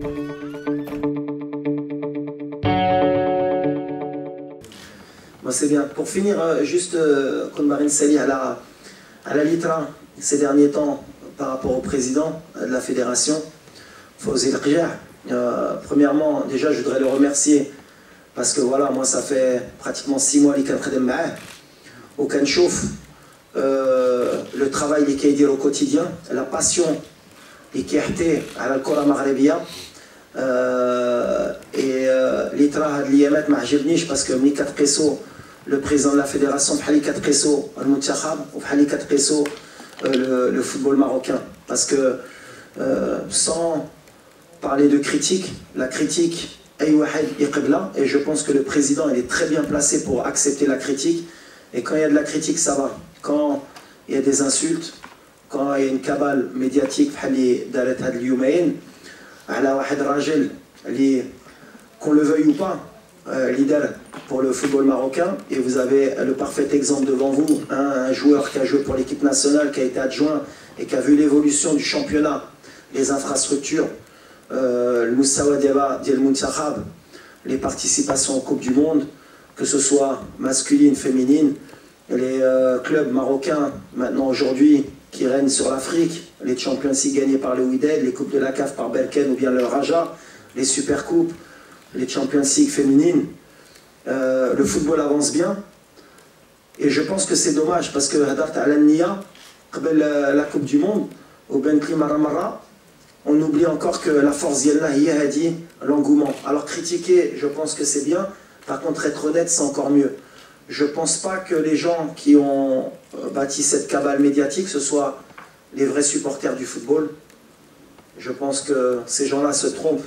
Bon, c'est bien. Pour finir, juste Kounmarin Salih à la Litra, ces derniers temps, par rapport au président de la fédération, Fawzi Elqja. Premièrement, déjà, je voudrais le remercier parce que voilà, moi, ça fait pratiquement 6 mois que je travaille avec lui. Et je vois le travail qu'il fait au quotidien, la passion qu'il a pour la Koura Maghrebia. Et l'Itra a de l'IMAT, je ne m'aime pas parce que Mniqat Presso, le président de la fédération, Mniqat Presso, le Mountakhab, Mniqat Presso, le football marocain. Parce que sans parler de critique, la critique est qibla, et je pense que le président il est très bien placé pour accepter la critique. Et quand il y a de la critique, ça va. Quand il y a des insultes, quand il y a une cabale médiatique, Alaouahed Rajel, qu'on le veuille ou pas, leader pour le football marocain. Et vous avez le parfait exemple devant vous, un joueur qui a joué pour l'équipe nationale, qui a été adjoint et qui a vu l'évolution du championnat, les infrastructures, le Moussawa Diaba, Dielmoun Sahab, les participations en Coupe du Monde, que ce soit masculine, féminine, les clubs marocains maintenant aujourd'hui qui règnent sur l'Afrique, les Champions League gagnés par le Widehead, les Coupes de la CAF par Belken ou bien le Raja, les Super Coupes, les Champions League féminines. Le football avance bien et je pense que c'est dommage parce que la Coupe du Monde, on oublie encore que la force d'Yallah Yahadi, l'engouement. Alors critiquer, je pense que c'est bien, par contre être honnête, c'est encore mieux. Je ne pense pas que les gens qui ont bâti cette cabale médiatique, ce soit les vrais supporters du football. Je pense que ces gens-là se trompent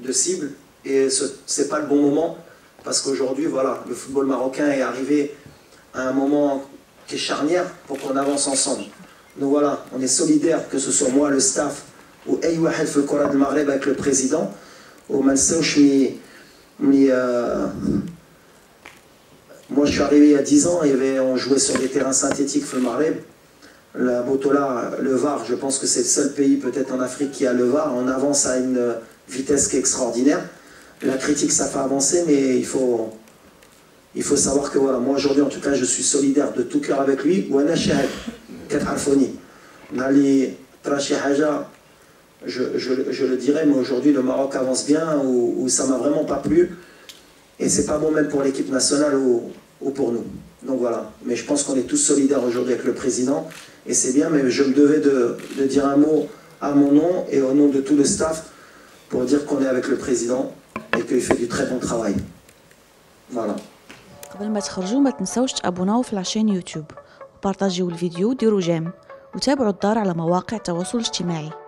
de cible et ce n'est pas le bon moment parce qu'aujourd'hui, voilà, le football marocain est arrivé à un moment qui est charnière pour qu'on avance ensemble. Donc voilà, on est solidaires, que ce soit moi, le staff, ou Ayouahel Fukora de Marleb avec le président, ou Mansouchmi. Moi, je suis arrivé il y a 10 ans, on jouait sur des terrains synthétiques, le Maghreb. La Botola, le VAR, je pense que c'est le seul pays peut-être en Afrique qui a le VAR. On avance à une vitesse qui est extraordinaire. La critique, ça fait avancer, mais il faut savoir que voilà, moi aujourd'hui, en tout cas, je suis solidaire de tout cœur avec lui. Je le dirais, mais aujourd'hui, le Maroc avance bien, ou ça m'a vraiment pas plu. Et c'est pas bon même pour l'équipe nationale ou pour nous. Donc voilà. Mais je pense qu'on est tous solidaires aujourd'hui avec le président. Et c'est bien, mais je me devais de dire un mot à mon nom et au nom de tout le staff pour dire qu'on est avec le président et qu'il fait du très bon travail. Voilà. قبل ما تخرجوا ما تنساوش تابوناو في لاشين يوتيوب وبارطاجيو الفيديو وديروا جيم وتابعوا الدار على مواقع التواصل الاجتماعي.